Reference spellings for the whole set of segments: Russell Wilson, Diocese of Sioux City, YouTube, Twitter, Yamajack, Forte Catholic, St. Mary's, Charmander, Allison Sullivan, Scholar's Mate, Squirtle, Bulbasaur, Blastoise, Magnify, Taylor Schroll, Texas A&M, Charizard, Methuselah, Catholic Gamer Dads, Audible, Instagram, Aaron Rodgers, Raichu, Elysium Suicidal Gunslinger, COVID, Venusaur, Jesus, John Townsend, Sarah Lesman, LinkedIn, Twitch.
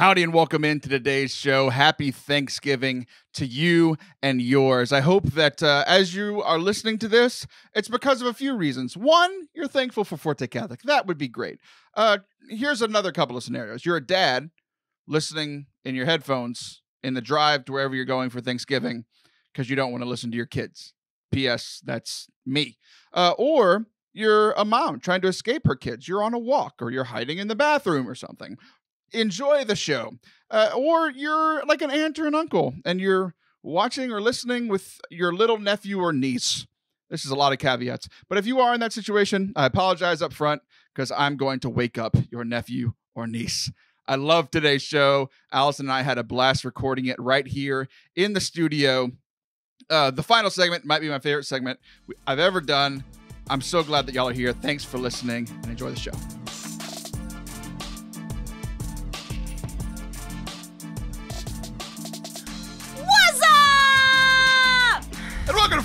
Howdy and welcome into today's show. Happy Thanksgiving to you and yours. I hope that as you are listening to this, it's because of a few reasons. One, you're thankful for Forte Catholic. That would be great. Here's another couple of scenarios. You're a dad listening in your headphones in the drive to wherever you're going for Thanksgiving because you don't want to listen to your kids. P.S. That's me. Or you're a mom trying to escape her kids. You're on a walk or you're hiding in the bathroom or something. Enjoy the show. Or you're like an aunt or an uncle and you're watching or listening with your little nephew or niece. This is a lot of caveats, but if you are in that situation, I apologize up front because I'm going to wake up your nephew or niece. I love today's show. Allison and I had a blast recording it right here in the studio. The final segment might be my favorite segment I've ever done. I'm so glad that y'all are here. Thanks for listening and enjoy the show.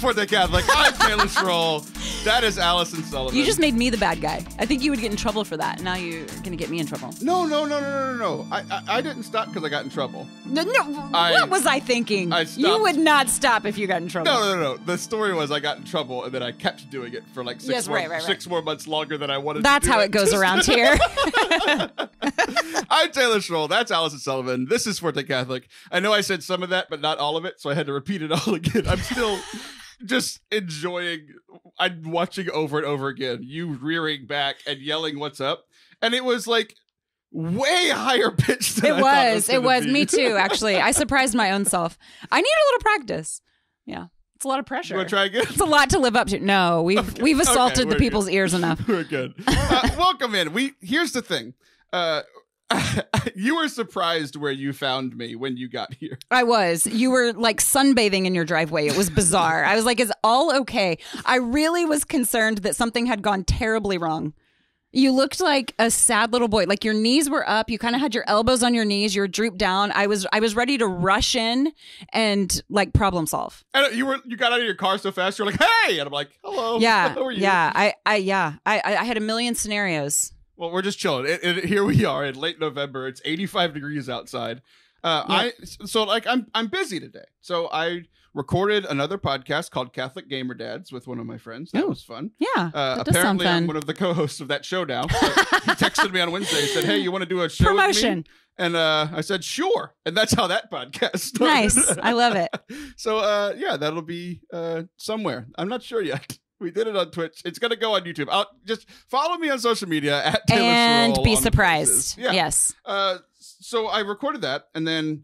Forte Catholic. I'm Taylor Schroll. That is Allison Sullivan. You just made me the bad guy. I think you would get in trouble for that. Now you're going to get me in trouble. No. I didn't stop because I got in trouble. What was I thinking? I stopped. You would not stop if you got in trouble. No. The story was I got in trouble and then I kept doing it for like six more months longer than I wanted to do. That's how it goes around here. I'm Taylor Schroll. That's Allison Sullivan. This is Forte Catholic. I know I said some of that, but not all of it, so I had to repeat it all again. I'm still... just enjoying, I'm watching over and over again, you rearing back and yelling what's up. And it was like way higher pitched than I thought it was. Me too, actually. I surprised my own self. I need a little practice. Yeah. It's a lot of pressure. You want to try again? It's a lot to live up to. No, we've assaulted the people's ears enough. We're good. Welcome in. Here's the thing. You were surprised where you found me when you got here. I was. You were like sunbathing in your driveway. It was bizarre. I was like, is all okay? I really was concerned that something had gone terribly wrong. You looked like a sad little boy. Like your knees were up. You kind of had your elbows on your knees. You were drooped down. I was ready to rush in and like problem solve. And you got out of your car so fast. You're like, hey, and I'm like, hello. Yeah, how are you? Yeah. I had a million scenarios. Well, we're just chilling. Here we are in late November. It's 85 degrees outside. I'm busy today. So I recorded another podcast called Catholic Gamer Dads with one of my friends. That was fun. Yeah. Apparently I'm one of the co-hosts of that show now. So he texted me on Wednesday and said, "Hey, you want to do a show with me?" And I said, "Sure." And that's how that podcast started. Nice. I love it. So that'll be somewhere. I'm not sure yet. We did it on Twitch. It's going to go on YouTube. I'll just follow me on social media at Taylor Schroll. And be surprised. Yeah. Yes. So I recorded that and then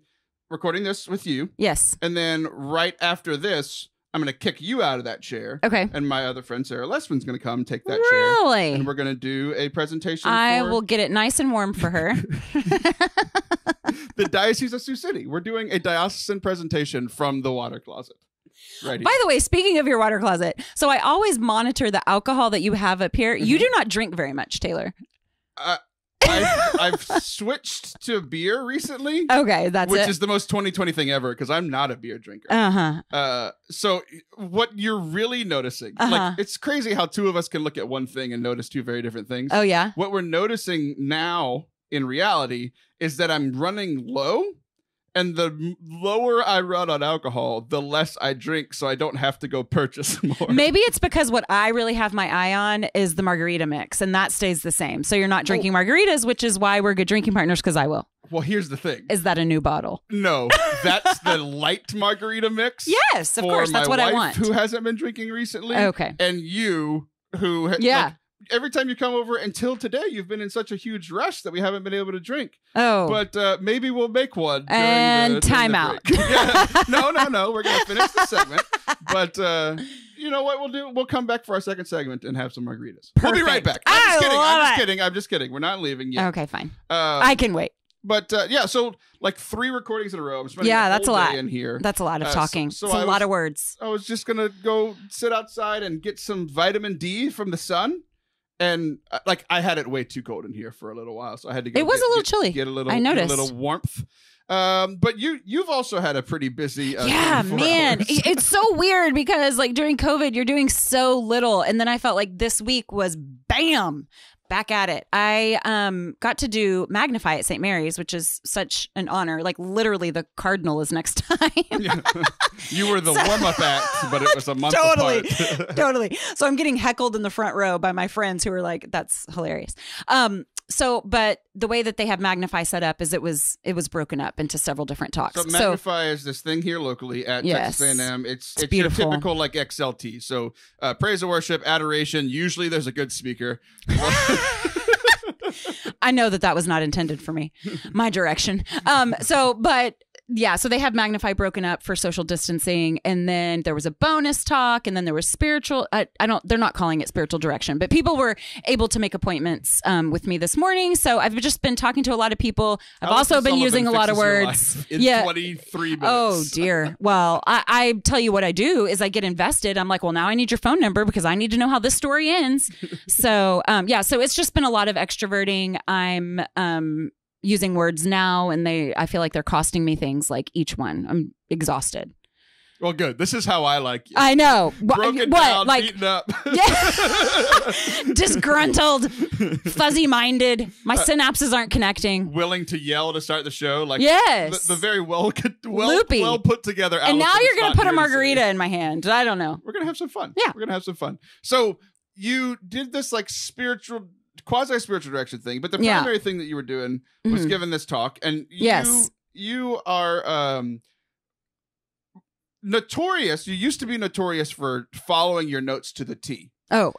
recording this with you. Yes. And then right after this, I'm going to kick you out of that chair. Okay. And my other friend, Sarah Lesman's going to come take that chair. Really? And we're going to do a presentation. I will get it nice and warm for her. The Diocese of Sioux City. We're doing a diocesan presentation from the water closet. Right. By the way, speaking of your water closet, so I always monitor the alcohol that you have up here. You do not drink very much, Taylor. I've switched to beer recently. Okay, which is the most 2020 thing ever because I'm not a beer drinker. Uh-huh. So what you're really noticing, like it's crazy how two of us can look at one thing and notice two very different things. Oh yeah. What we're noticing now in reality is that I'm running low. And the lower I run on alcohol, the less I drink, so I don't have to go purchase more. Maybe it's because what I really have my eye on is the margarita mix, and that stays the same. So you're not drinking margaritas, which is why we're good drinking partners, because I will. Well, here's the thing. Is that a new bottle? No, that's the light margarita mix. Yes, of course. That's what I want. Who hasn't been drinking recently. Okay. And you, who... yeah. Like, every time you come over until today, you've been in such a huge rush that we haven't been able to drink. Oh. But maybe we'll make one. And time out. Yeah. No. We're going to finish the segment. But you know what we'll do? We'll come back for our second segment and have some margaritas. Perfect. We'll be right back. I'm just kidding. We're not leaving yet. Okay, fine. I can wait. But so like 3 recordings in a row. I'm spending a whole day in here. That's a lot of talking. So it's a lot of words. I was just going to go sit outside and get some vitamin D from the sun. And like I had it way too cold in here for a little while, so I had to go. It was a little chilly. Get a little warmth. But you've also had a pretty busy. Yeah, man, it's so weird because like during COVID, you're doing so little, and then I felt like this week was bam. Back at it. I got to do Magnify at St. Mary's, which is such an honor. Like, literally, the Cardinal is next time. You were the warm-up act, but it was a month apart. Totally. So I'm getting heckled in the front row by my friends who are like, that's hilarious. But the way that they have Magnify set up is it was broken up into several different talks. So Magnify is this thing here locally at Texas A&M. It's your typical like XLT. So praise and worship, adoration. Usually there's a good speaker. I know that was not intended for me, my direction. So they have Magnify broken up for social distancing, and then there was a bonus talk, and then there was spiritual. They're not calling it spiritual direction, but people were able to make appointments with me this morning. So I've just been talking to a lot of people. I've also been using a lot of words. Yeah, 23 minutes. Oh dear. Well, I tell you what I do is I get invested. I'm like, well, now I need your phone number because I need to know how this story ends. So it's just been a lot of extroverting. I'm using words now, and I feel like they're costing me things, like each one. I'm exhausted. Well, good. This is how I like you. I know. Broken down, like, beaten up. Yeah. Disgruntled, fuzzy-minded. My synapses aren't connecting. Willing to yell to start the show. Like, yes. The very well put together. And now you're going to put a margarita in my hand. I don't know. We're going to have some fun. Yeah. We're going to have some fun. So you did this like quasi-spiritual direction thing, but the primary thing that you were doing was giving this talk, and you are notorious. You used to be notorious for following your notes to the T. Oh,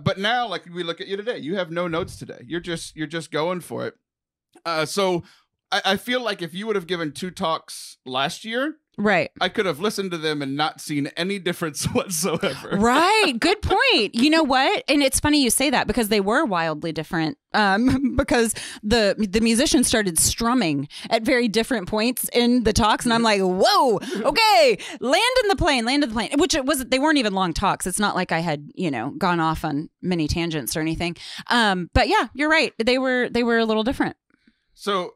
but now, like, we look at you today, you have no notes today. You're just going for it. So I feel like if you would have given two talks last year, right, I could have listened to them and not seen any difference whatsoever. Right. Good point. You know what? And it's funny you say that, because they were wildly different, because the musicians started strumming at very different points in the talks. And I'm like, whoa, okay, land in the plane, which it wasn't. They weren't even long talks. It's not like I had, gone off on many tangents or anything. But yeah, you're right. They were a little different. So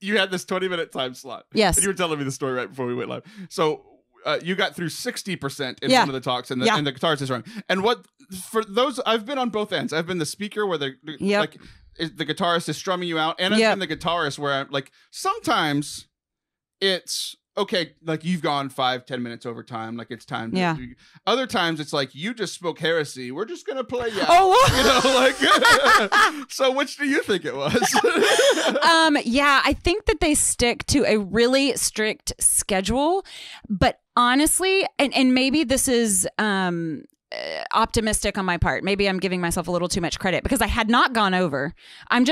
you had this 20-minute time slot. Yes. And you were telling me the story right before we went live. So you got through 60% in one of the talks, and the guitarist is wrong. And what, for those, I've been on both ends. I've been the speaker where the guitarist is strumming you out, and I've been the guitarist where I'm like, sometimes it's okay, like, you've gone 5-10 minutes over time, like, it's time to do. Other times it's like, you just spoke heresy, we're just gonna play you out. So which do you think it was? I think that they stick to a really strict schedule, but honestly, and maybe this is optimistic on my part, maybe I'm giving myself a little too much credit, because I had not gone over. I'm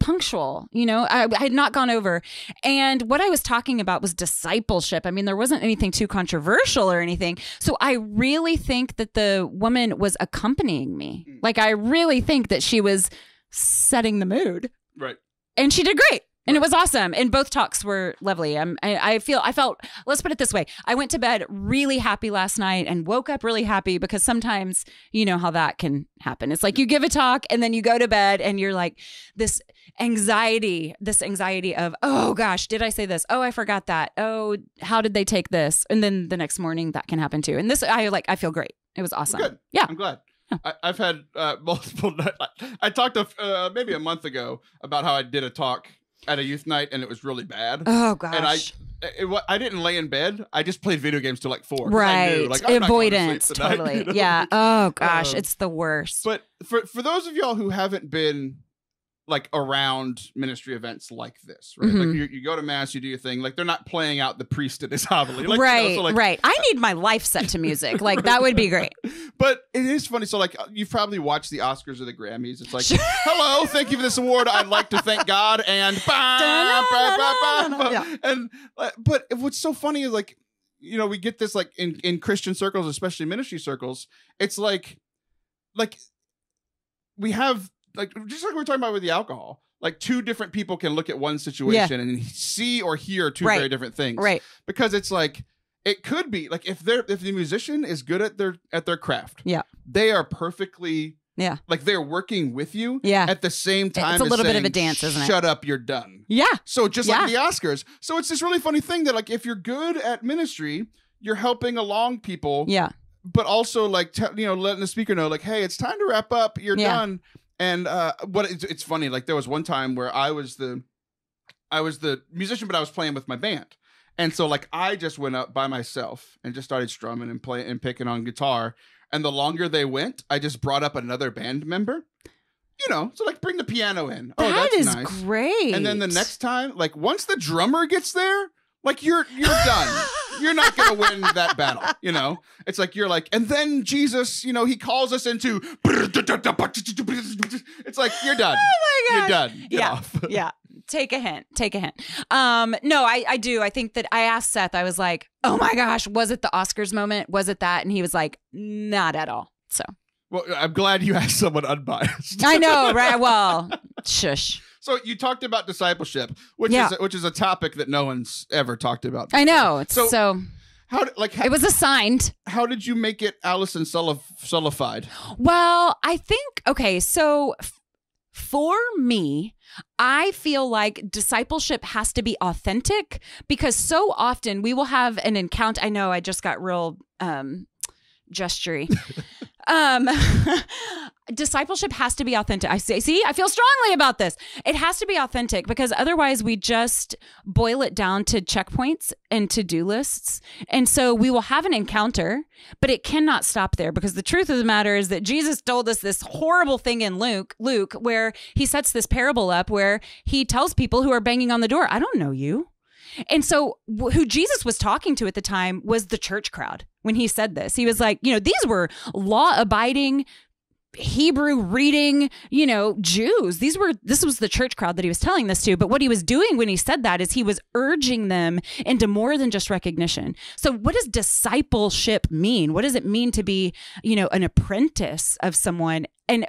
punctual, I had not gone over. And what I was talking about was discipleship. I mean, there wasn't anything too controversial or anything. So I really think that the woman was accompanying me. Like, I really think that she was setting the mood. Right. And she did great. And it was awesome. And both talks were lovely. I felt, let's put it this way, I went to bed really happy last night and woke up really happy, because sometimes you know how that can happen. It's like you give a talk and then you go to bed and you're like, this anxiety of, oh gosh, did I say this? Oh, I forgot that. Oh, how did they take this? And then the next morning that can happen too. And this, I feel great. It was awesome. Good. Yeah. I'm glad. I've had multiple, I talked maybe a month ago about how I did a talk at a youth night, and it was really bad. Oh gosh! And I didn't lay in bed. I just played video games till like 4. Right, I knew, like, avoidance. Totally. Yeah. Oh gosh, it's the worst. But for those of y'all who haven't been like around ministry events like this, right? Mm-hmm. Like you go to mass, you do your thing. Like, they're not playing out the priest at his homily. Like, right. Right. I need my life set to music. Like, that would be great. But it is funny. So, like, you've probably watched the Oscars or the Grammys. It's like, hello, thank you for this award. I'd like to thank God, and but what's so funny is, like, we get this, like, in Christian circles, especially ministry circles. It's like we have, like, just like we're talking about with the alcohol, like, two different people can look at one situation and see or hear two very different things. Right. Because it's like, it could be like, if the musician is good at their craft, they are perfectly, like, they're working with you at the same time. It's a little bit of a dance, isn't it? Shut up, you're done. Yeah. So just like the Oscars. So it's this really funny thing that, like, if you're good at ministry, you're helping along people. Yeah. but also like, letting the speaker know like, hey, it's time to wrap up. You're done. And what it's funny, like there was one time where I was the musician, but I was playing with my band. And so like I just went up by myself and just started strumming and playing and picking on guitar. And the longer they went, I just brought up another band member. You know, so like bring the piano in. Oh, that's nice. That is great. And then the next time, like once the drummer gets there, like you're done. You're not going to win that battle, you know? It's like, you're like, and then Jesus, you know, he calls us into, it's like, you're done. Oh my God. You're done. Get off. Yeah. Take a hint. Take a hint. No, I do. I think that I asked Seth, I was like, oh my gosh, was it the Oscars moment? Was it that? And he was like, not at all. So. Well, I'm glad you asked someone unbiased. I know, right? Well, shush. So you talked about discipleship, which is a topic that no one's ever talked about before. I know. It's so how it was assigned. How did you make it Allison Sullified? Well, I think so for me, I feel like discipleship has to be authentic, because so often we will have an encounter. I know I just got real gestury. Discipleship has to be authentic. I say, see, I feel strongly about this. It has to be authentic, because otherwise we just boil it down to checkpoints and to-do lists. And so we will have an encounter, but it cannot stop there, because the truth of the matter is that Jesus told us this horrible thing in Luke, where he sets this parable up where he tells people who are banging on the door, I don't know you. And so who Jesus was talking to at the time was the church crowd when he said this. He was like, you know, these were law-abiding, Hebrew-reading, you know, Jews. This was the church crowd that he was telling this to. But what he was doing when he said that is he was urging them into more than just recognition. So what does discipleship mean? What does it mean to be, you know, an apprentice of someone? And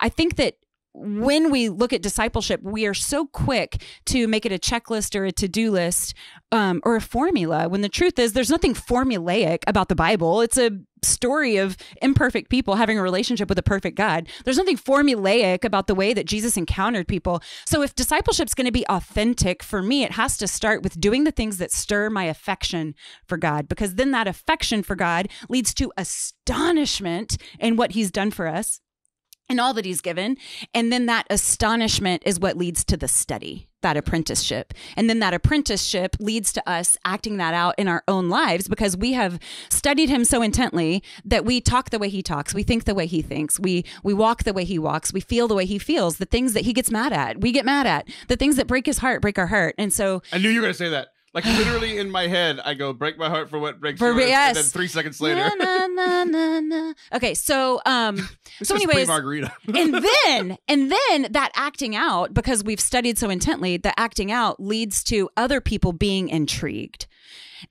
I think that when we look at discipleship, we are so quick to make it a checklist or a to-do list or a formula, when the truth is there's nothing formulaic about the Bible. It's a story of imperfect people having a relationship with a perfect God. There's nothing formulaic about the way that Jesus encountered people. So if discipleship's going to be authentic, for me, it has to start with doing the things that stir my affection for God, because then that affection for God leads to astonishment in what he's done for us and all that he's given. And then that astonishment is what leads to the study, that apprenticeship. And then that apprenticeship leads to us acting that out in our own lives, because we have studied him so intently that we talk the way he talks. We think the way he thinks. We walk the way he walks. We feel the way he feels. The things that he gets mad at, we get mad at. The things that break his heart, break our heart. And so I knew you were going to say that. Like literally in my head, I go, break my heart for what breaks yours. Yes. And then 3 seconds later. Na, na, na, na. Okay, so so anyways, margarita. and then that acting out, because we've studied so intently, the acting out leads to other people being intrigued.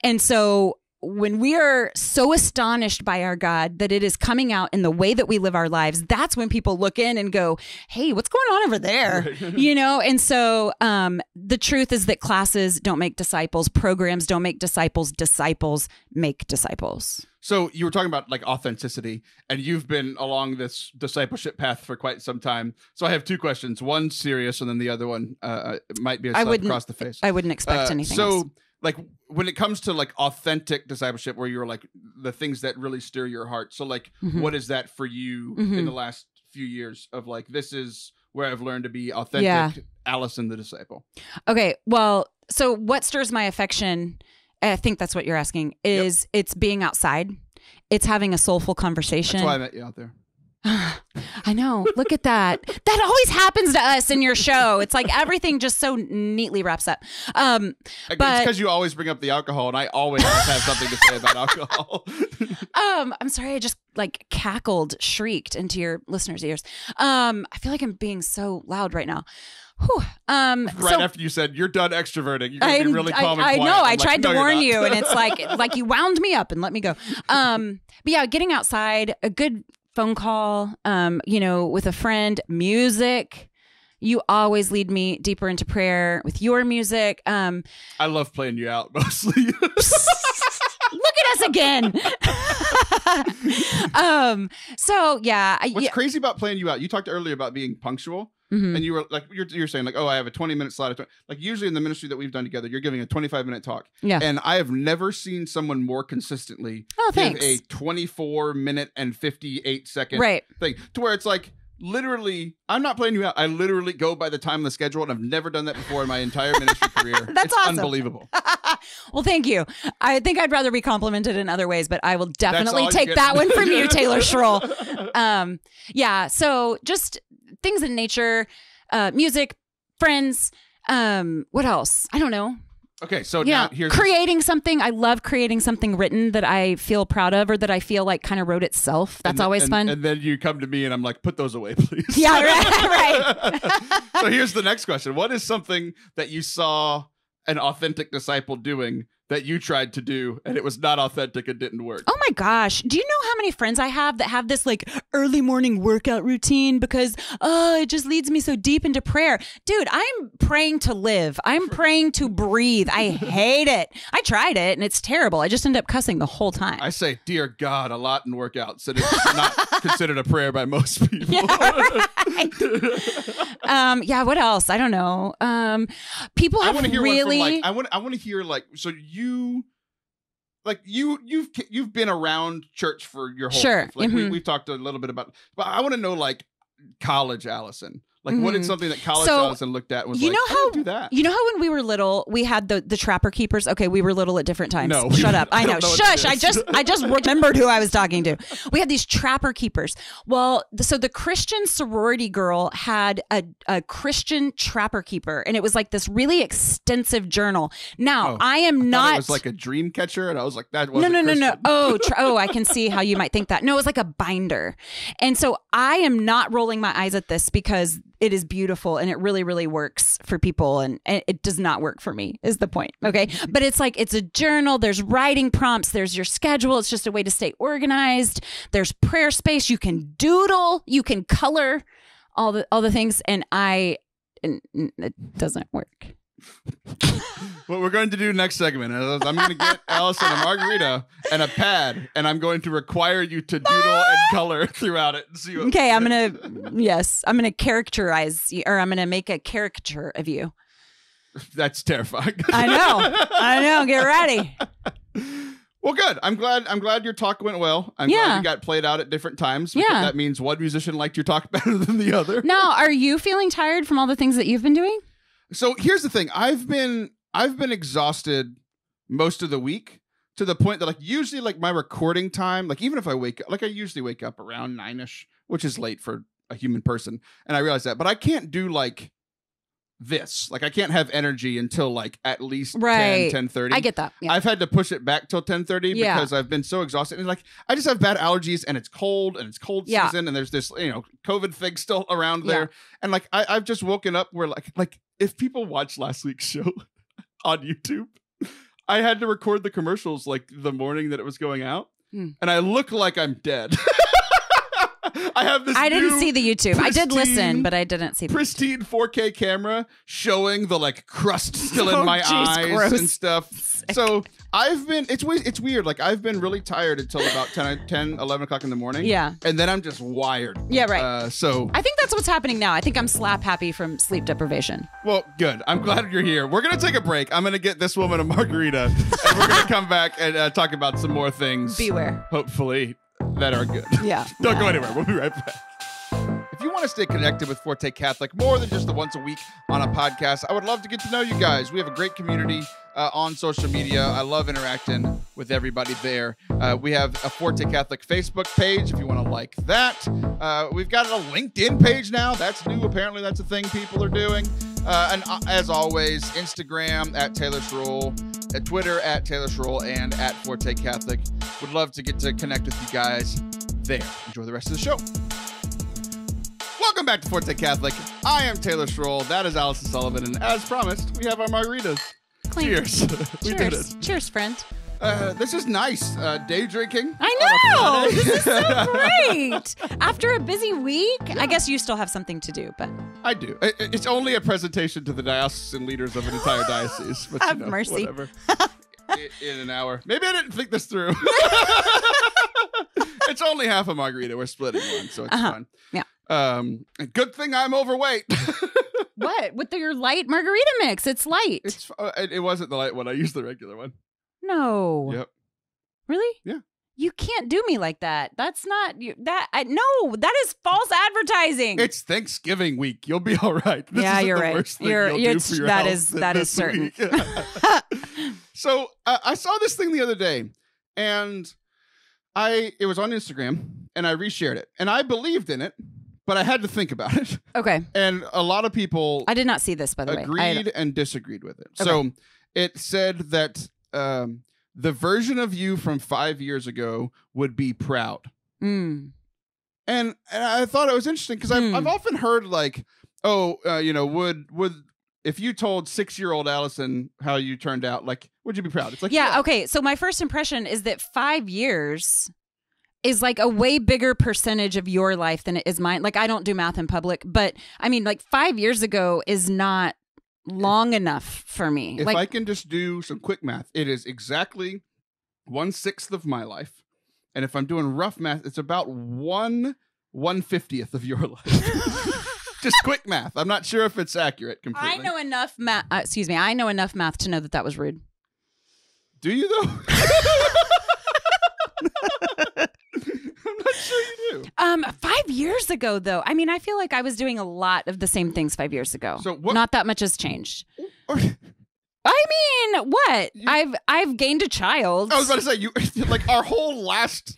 And so when we are so astonished by our God that it is coming out in the way that we live our lives, that's when people look in and go, hey, what's going on over there? You know? And so the truth is that classes don't make disciples. Programs don't make disciples. Disciples make disciples. So you were talking about like authenticity, and you've been along this discipleship path for quite some time. So I have two questions, one serious, and then the other one might be a slap across the face. I wouldn't expect anything else. Like when it comes to like authentic discipleship, where you're like the things that really stir your heart. So like, what is that for you in the last few years of like, this is where I've learned to be authentic, Allison the disciple. Okay. Well, so what stirs my affection? I think that's what you're asking is it's being outside. It's having a soulful conversation. That's why I met you out there. I know. Look at that. That always happens to us in your show. It's like everything just so neatly wraps up. It's because you always bring up the alcohol, and I always have something to say about alcohol. I'm sorry. I just like shrieked into your listeners' ears. I feel like I'm being so loud right now. Whew. After you said you're done extroverting, you're gonna be really calm and quiet. I know. I tried to warn you, and it's like you wound me up and let me go. But yeah, getting outside, a good phone call, you know, with a friend, music. You always lead me deeper into prayer with your music. I love playing you out mostly. Look at us again. So yeah. What's crazy about playing you out? You talked earlier about being punctual. Mm-hmm. And you were like, you're saying like, oh, I have a 20-minute slot. Like usually in the ministry that we've done together, you're giving a 25-minute talk. Yeah. And I have never seen someone more consistently give a 24-minute and 58-second thing to where it's like, literally, I'm not playing you out. I literally go by the time of the schedule, and I've never done that before in my entire ministry career. That's awesome. Unbelievable. Well, thank you. I think I'd rather be complimented in other ways, but I will definitely take that one from you, Taylor Schroll. Yeah, so just things in nature, music, friends, what else? I don't know. Okay, so now here's creating something. I love creating something written that I feel proud of or that I feel like kind of wrote itself. That's always fun. And then you come to me and I'm like, put those away, please. Yeah, right. So here's the next question. What is something that you saw an authentic disciple doing that you tried to do and it was not authentic and didn't work? Oh my gosh. Do you know how many friends I have that have this like early morning workout routine because, oh, it just leads me so deep into prayer. Dude, I'm praying to live. I'm praying to breathe. I hate it. I tried it and it's terrible. I just end up cussing the whole time. I say, dear God, a lot in workouts and it's not considered a prayer by most people. Yeah, right. Yeah, what else? I don't know. People have I want to hear, like, so you've been around church for your whole life. Like we've talked a little bit about, but I want to know like college Allison. Like what is something that college Allison looked at and was you know how when we were little we had the trapper keepers. Okay, we were little at different times. No, shut up. I know. Shush. I just remembered who I was talking to. We had these trapper keepers. Well, so the Christian sorority girl had a Christian trapper keeper, and it was like this really extensive journal. Now I am not. It was like a dream catcher, and I was like that. Wasn't no. Oh, I can see how you might think that. No, it was like a binder, and so I am not rolling my eyes at this because it is beautiful and it really, really works for people. And it does not work for me is the point. Okay. But it's like, it's a journal. There's writing prompts. There's your schedule. It's just a way to stay organized. There's prayer space. You can doodle, you can color, all the things. And it doesn't work. What we're going to do next segment is I'm going to get Allison a margarita and a pad, and I'm going to require you to doodle and color throughout it. And see what I'm going to characterize you, or I'm going to make a caricature of you. That's terrifying. I know. Get ready. Well, good. I'm glad your talk went well. I'm glad you got played out at different times. Yeah. That means one musician liked your talk better than the other. Now, are you feeling tired from all the things that you've been doing? So here's the thing. I've been exhausted most of the week to the point that like usually like my recording time, like even if I wake up, like I usually wake up around 9-ish, which is late for a human person. And I realize that, but I can't do like this. Like I can't have energy until like at least 10:30. I get that. Yeah. I've had to push it back till 10:30 because I've been so exhausted. And like I just have bad allergies and it's cold season and there's this, you know, COVID thing still around there. And like I've just woken up where like if people watch last week's show on YouTube, I had to record the commercials like the morning that it was going out. And I look like I'm dead. I didn't see the YouTube. I did listen, but I didn't see the pristine 4K camera showing the like crust still in my eyes and stuff. Sick. So it's weird. Like I've been really tired until about 11 o'clock in the morning. Yeah. And then I'm just wired. Yeah. Right. So I think that's what's happening now. I think I'm slap happy from sleep deprivation. Well, good. I'm glad you're here. We're going to take a break. I'm going to get this woman a margarita and we're going to come back and talk about some more things. Beware. Hopefully. That are good. Yeah. Don't go anywhere. We'll be right back. If you want to stay connected with Forte Catholic more than just the once a week on a podcast, I would love to get to know you guys. We have a great community on social media. I love interacting with everybody there. We have a Forte Catholic Facebook page if you want to like that. We've got a LinkedIn page now. That's new. Apparently that's a thing people are doing. And as always, Instagram at Taylor Schroll, at Twitter at Taylor Schroll, and at Forte Catholic. Would love to get to connect with you guys there. Enjoy the rest of the show. Welcome back to Forte Catholic. I am Taylor Schroll. That is Allison Sullivan. And as promised, we have our margaritas. Clean. Cheers. We did it. Cheers, friend. This is nice. Day drinking. I know. This is so great. After a busy week, I guess you still have something to do, but I do. It's only a presentation to the diocesan leaders of an entire diocese. But, have mercy. Whatever. In an hour. Maybe I didn't think this through. It's only half a margarita. We're splitting one, so it's fun. Yeah. Good thing I'm overweight. What? With your light margarita mix? It's light. It wasn't the light one. I used the regular one. No. Yep. Really? Yeah. You can't do me like that. That's not you. No, that is false advertising. It's Thanksgiving week. You'll be all right. This yeah, you're the right. Worst thing you'll do for your that health is that is certain. So I saw this thing the other day, and it was on Instagram, and I reshared it, and I believed in it, but I had to think about it. Okay. And a lot of people I did not see this by the way. Agreed and disagreed with it. Okay. So it said that. The version of you from 5 years ago would be proud. Mm. And I thought it was interesting because I've often heard like, oh, you know, would if you told 6-year-old Allison how you turned out, like, would you be proud? It's like, yeah. Okay. So my first impression is that 5 years is like a way bigger percentage of your life than it is mine. Like I don't do math in public, but I mean like 5 years ago is not long enough for me. If I can just do some quick math, it is exactly 1/6 of my life. And if I'm doing rough math, it's about 1/150th of your life. Just quick math. I'm not sure if it's accurate completely. I know enough math. Excuse me. I know enough math to know that was rude. Do you though? I'm not sure you do. 5 years ago, though, I mean, I feel like I was doing a lot of the same things 5 years ago. So what? Not that much has changed. I mean, what? I've gained a child. I was about to say, you like our whole last.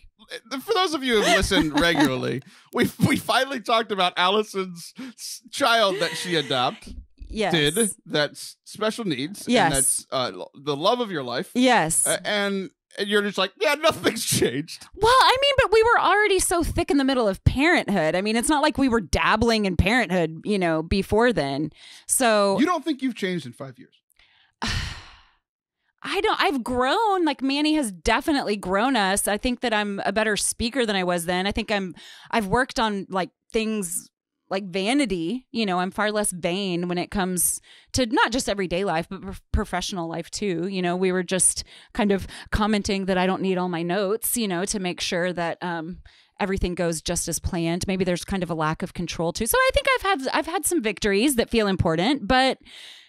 For those of you who have listened regularly, we finally talked about Allison's child that she adopted. Yes. That's special needs. Yes. And that's the love of your life. Yes. And you're just like, yeah, nothing's changed. Well, I mean, but we were already so thick in the middle of parenthood. I mean, it's not like we were dabbling in parenthood, you know, before then. So you don't think you've changed in 5 years? I've grown. Like Manny has definitely grown us. I think that I'm a better speaker than I was then. I think I've worked on like things like vanity, you know, I'm far less vain when it comes to not just everyday life, but professional life too. You know, we were just kind of commenting that I don't need all my notes, you know, to make sure that everything goes just as planned. Maybe there's kind of a lack of control too. So I think I've had some victories that feel important, but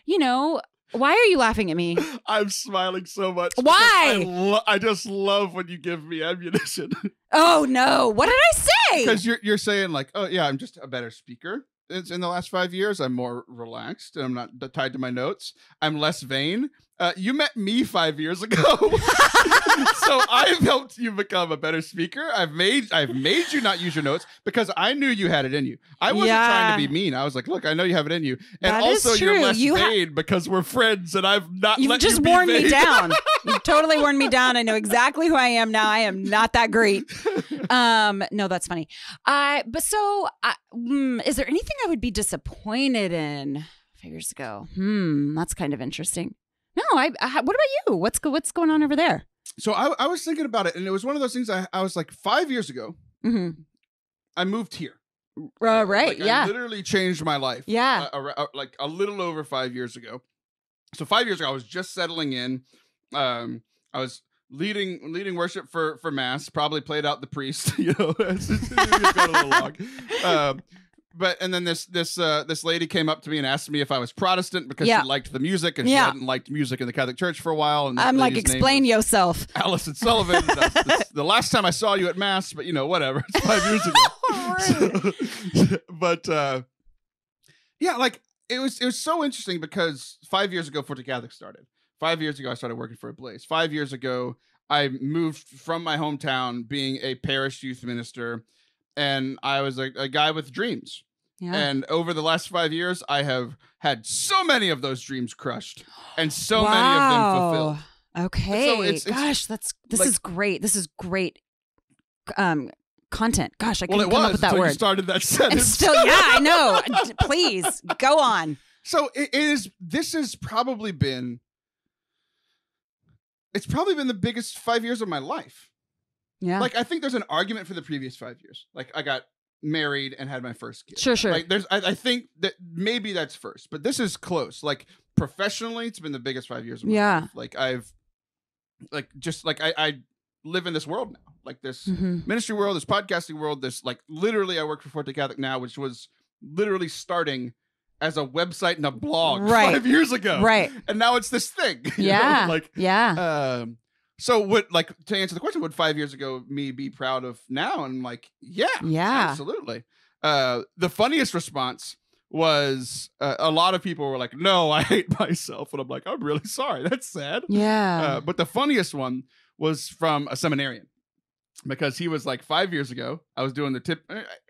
you know, why are you laughing at me? I'm smiling so much. Why? I just love when you give me ammunition. Oh no! What did I say? Because you're saying like, oh yeah, I'm just a better speaker. It's in the last 5 years, I'm more relaxed and I'm not tied to my notes. I'm less vain. You met me 5 years ago, so I've helped you become a better speaker. I've made you not use your notes because I knew you had it in you. I wasn't trying to be mean. I was like, look, I know you have it in you, and that also is true. You're less vain because we're friends, and I've not. You've just worn me down. You've totally worn me down. I know exactly who I am now. I am not that great. No, that's funny. Is there anything I would be disappointed in 5 years ago? That's kind of interesting. No, what about you? What's going on over there? So I was thinking about it, and it was one of those things I was like, 5 years ago, I moved here. Right, like, yeah. I literally changed my life. Yeah. Like a little over 5 years ago. So 5 years ago, I was just settling in. I was leading worship for mass, probably played out the priest, you know. It's got a little long. And then this lady came up to me and asked me if I was Protestant because she liked the music and she hadn't liked music in the Catholic Church for a while. And I'm like, explain yourself. Allison Sullivan. That's the last time I saw you at mass, but you know, whatever. It's 5 years ago. So, yeah, like it was so interesting because 5 years ago, Forte Catholic started. 5 years ago, I started working for a place. 5 years ago, I moved from my hometown being a parish youth minister. And I was a guy with dreams. Yeah. And over the last 5 years, I have had so many of those dreams crushed and so many of them fulfilled. Okay. So gosh, this is great. This is great content. Gosh, I couldn't come up with that word. You started that sentence. And still, yeah, I know. Please, go on. So it's probably been the biggest 5 years of my life. Yeah. Like, I think there's an argument for the previous 5 years. Like, I got married and had my first kid. Sure. Like, I think that maybe that's first, but this is close. Like, professionally, it's been the biggest 5 years of my life. Like, I've, like, just, like, I live in this world now. Like this ministry world, this podcasting world, this like literally I work for Forte Catholic now, which was literally starting as a website and a blog 5 years ago. Right. And now it's this thing. Yeah. Like, yeah. So would like to answer the question, would 5 years ago me be proud of now? And I'm like, yeah, yeah, absolutely. The funniest response was a lot of people were like, no, I hate myself. And I'm like, I'm really sorry. That's sad. Yeah. But the funniest one was from a seminarian, because he was like, 5 years ago, I was doing the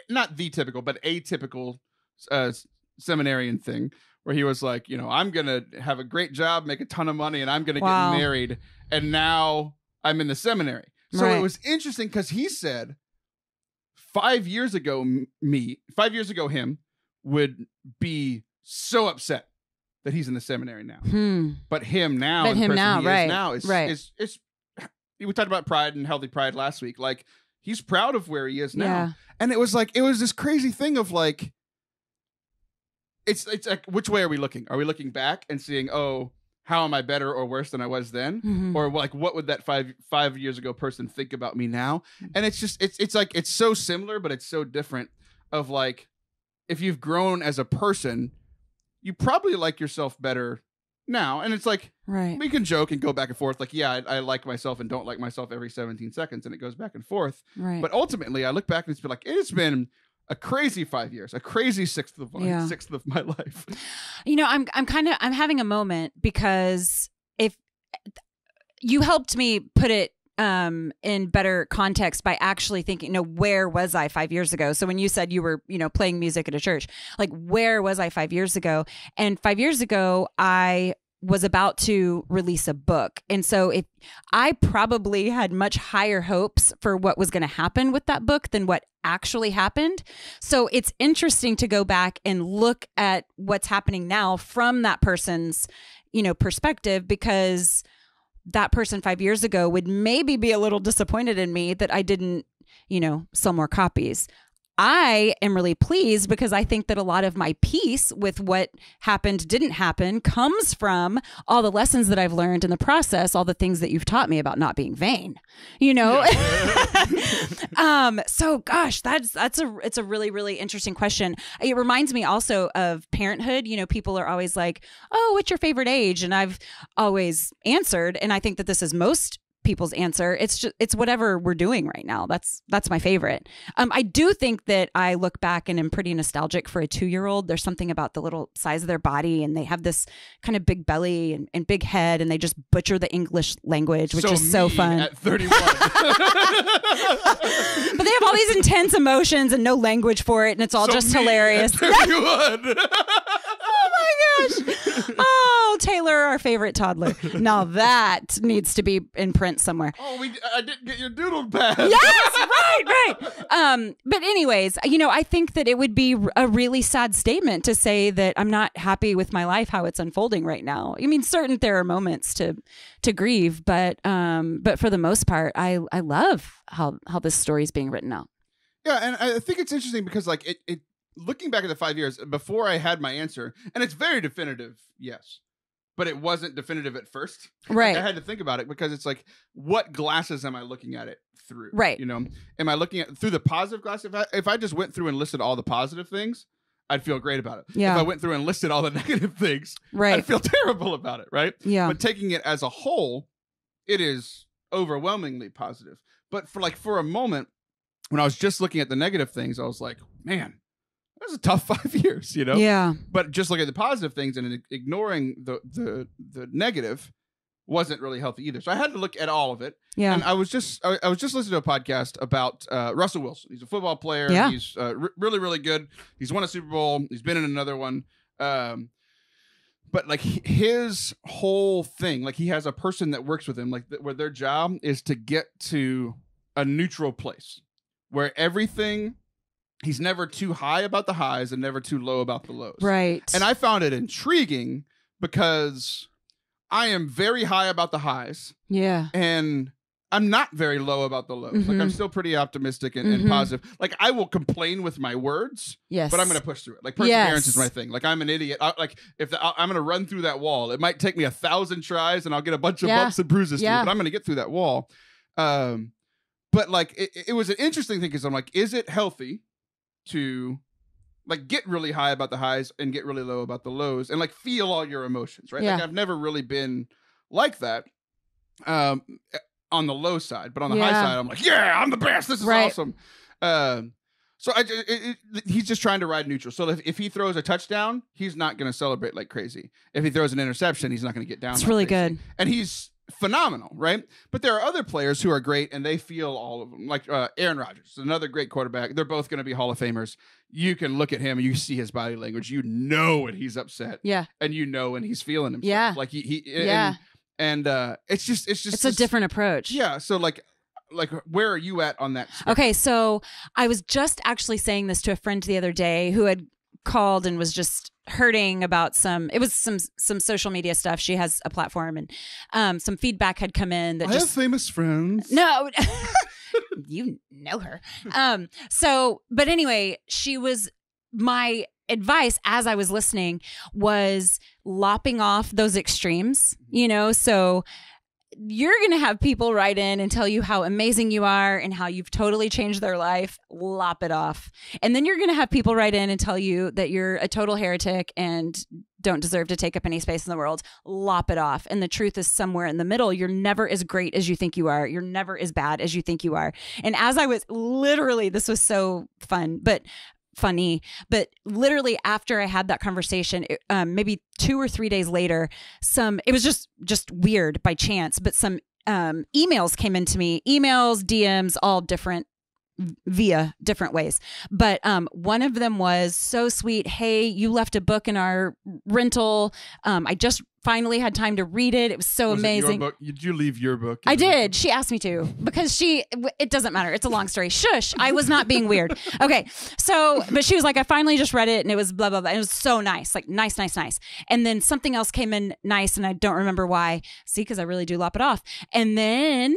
atypical seminarian thing where he was like, you know, I'm going to have a great job, make a ton of money, and I'm going to get married. And now I'm in the seminary. So it was interesting because he said 5 years ago, him would be so upset that he's in the seminary now. But him now, we talked about pride and healthy pride last week. Like, he's proud of where he is now. Yeah. And it was like, it was this crazy thing of like, it's like, which way are we looking? Are we looking back and seeing, oh, how am I better or worse than I was then? Or like, what would that five years ago person think about me now? And it's just, it's like, it's so similar, but it's so different of like, if you've grown as a person, you probably like yourself better now. And it's like, we can joke and go back and forth. Like, yeah, I like myself and don't like myself every 17 seconds. And it goes back and forth. But ultimately, I look back and it's been like, it has been a crazy 5 years, a crazy sixth of my life. You know, I'm having a moment because if you helped me put it in better context by actually thinking, you know, where was I 5 years ago? So when you said you were, you know, playing music at a church, like, where was I 5 years ago? And 5 years ago, I was about to release a book. And so if I probably had much higher hopes for what was going to happen with that book than what actually happened. So it's interesting to go back and look at what's happening now from that person's, you know, perspective, because that person 5 years ago would maybe be a little disappointed in me that I didn't, you know, sell more copies. I am really pleased because I think that a lot of my peace with what happened, didn't happen, comes from all the lessons that I've learned in the process, all the things that you've taught me about not being vain, you know? So gosh, it's a really, really interesting question. It reminds me also of parenthood. You know, people are always like, oh, what's your favorite age? And I've always answered, and I think that this is most people's answer, it's whatever we're doing right now. That's my favorite. I do think that I look back and am pretty nostalgic for a 2-year-old. There's something about the little size of their body, and they have this kind of big belly and big head, and they just butcher the English language, which is so fun. At 31. But they have all these intense emotions and no language for it, and it's all just hilarious. At 31. Oh my gosh. Oh, Taylor, our favorite toddler. Now that needs to be in print somewhere. Oh, I didn't get your doodle pad. Yes, right. But anyways, you know, I think that it would be a really sad statement to say that I'm not happy with my life, how it's unfolding right now. I mean, certain there are moments to grieve, but for the most part, I love how this story is being written out. Yeah, and I think it's interesting because like it looking back at the 5 years, before I had my answer, and it's very definitive, yes, but it wasn't definitive at first. Right. I had to think about it because it's like, what glasses am I looking at it through? Right. You know, am I looking at through the positive glass? If I just went through and listed all the positive things, I'd feel great about it. Yeah. If I went through and listed all the negative things, I'd feel terrible about it, right? Yeah. But taking it as a whole, it is overwhelmingly positive. But for a moment, when I was just looking at the negative things, I was like, man, that was a tough 5 years, you know? Yeah. But just looking at the positive things and ignoring the negative wasn't really healthy either. So I had to look at all of it. Yeah. And I was just listening to a podcast about Russell Wilson. He's a football player. Yeah. He's really, really good. He's won a Super Bowl. He's been in another one. But like his whole thing, like he has a person that works with him, like where their job is to get to a neutral place where everything... He's never too high about the highs and never too low about the lows. Right. And I found it intriguing because I am very high about the highs. Yeah. And I'm not very low about the lows. Like, I'm still pretty optimistic and positive. Like, I will complain with my words. Yes. But I'm going to push through it. Like, perseverance is my thing. Like, I'm an idiot. I'm going to run through that wall. It might take me 1,000 tries and I'll get a bunch of bumps and bruises through, but I'm going to get through that wall. But like, it was an interesting thing because I'm like, is it healthy to like get really high about the highs and get really low about the lows and like feel all your emotions, right? Yeah. Like I've never really been like that on the low side, but on the high side, I'm like, yeah, I'm the best. This is awesome. So he's just trying to ride neutral. So if he throws a touchdown, he's not going to celebrate like crazy. If he throws an interception, he's not going to get down. It's really crazy. Good. And he's phenomenal, right? But there are other players who are great, and they feel all of them. Like Aaron Rodgers, another great quarterback. They're both going to be Hall of Famers. You can look at him, and you see his body language. You know when he's upset. Yeah. And you know when he's feeling himself. Yeah. Like And it's just a different approach. Yeah. So like where are you at on that spectrum? Okay, so I was just actually saying this to a friend the other day who had called and was just hurting about some social media stuff. She has a platform, and some feedback had come in that I have famous friends. No. You know her. But anyway, my advice as I was listening was lopping off those extremes, you know, so you're going to have people write in and tell you how amazing you are and how you've totally changed their life. Lop it off. And then you're going to have people write in and tell you that you're a total heretic and don't deserve to take up any space in the world. Lop it off. And the truth is somewhere in the middle. You're never as great as you think you are. You're never as bad as you think you are. And as I was literally, this was so fun, but funny, but literally after I had that conversation, maybe 2 or 3 days later, it was just weird by chance, but some emails came into me, emails, DMs, all different via different ways. But one of them was so sweet. Hey, you left a book in our rental. I just finally had time to read it. It was so amazing. Did you leave your book? I did. She asked me to because it doesn't matter. It's a long story. Shush. I was not being weird. Okay. So, but she was like, I finally just read it and it was blah, blah, blah. And it was so nice. Like nice. And then something else came in nice. And I don't remember why. See, because I really do lop it off. And then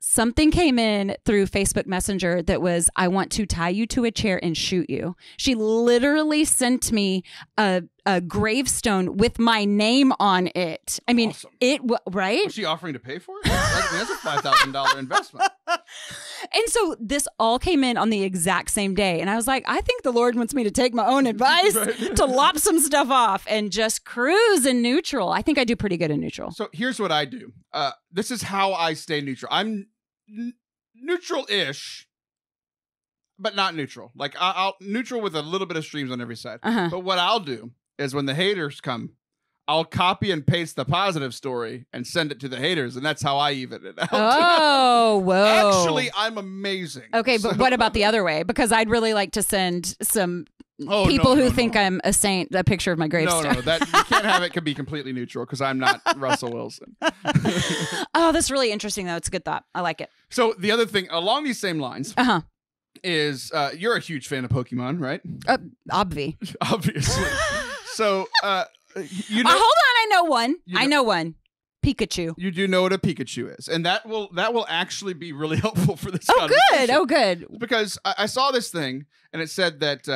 something came in through Facebook Messenger that was, I want to tie you to a chair and shoot you. She literally sent me a gravestone with my name on it. I mean, awesome. Right? Was she offering to pay for it? That's a $5,000 investment. And so this all came in on the exact same day. And I was like, I think the Lord wants me to take my own advice to lop some stuff off and just cruise in neutral. I think I do pretty good in neutral. So here's what I do. This is how I stay neutral. I'm neutral-ish, but not neutral. Like I'll neutral with a little bit of streams on every side. Uh-huh. But what I'll do is when the haters come, I'll copy and paste the positive story and send it to the haters. And that's how I even it out. Oh, whoa. Actually, I'm amazing. Okay, but what about the other way? Because I'd really like to send some people who think I'm a saint, a picture of my gravestone. No, that you can't have it can be completely neutral because I'm not Russell Wilson. Oh, that's really interesting, though. It's a good thought. I like it. So the other thing along these same lines. Uh-huh. Is you're a huge fan of Pokemon, right? Obviously. So you know, hold on, I know one. Pikachu. You do know what a Pikachu is, and that will actually be really helpful for this. Oh, good. Because I saw this thing, and it said that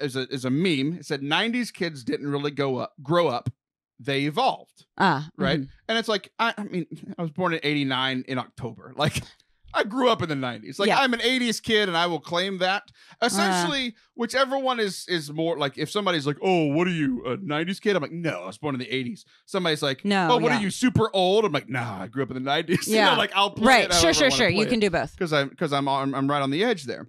as a meme, it said '90s kids didn't really grow up. They evolved. Right. Mm-hmm. And it's like I mean, I was born in '89 in October, like. I grew up in the 90s. Like, yeah. I'm an 80s kid, and I will claim that. Essentially, whichever one is more, like, if somebody's like, oh, what are you, a 90s kid? I'm like, no, I was born in the 80s. Somebody's like, no, oh, what are you, super old? I'm like, nah, I grew up in the 90s. Yeah. You know, like, I'll play it however I want to play you it. Can do both. Because I'm right on the edge there.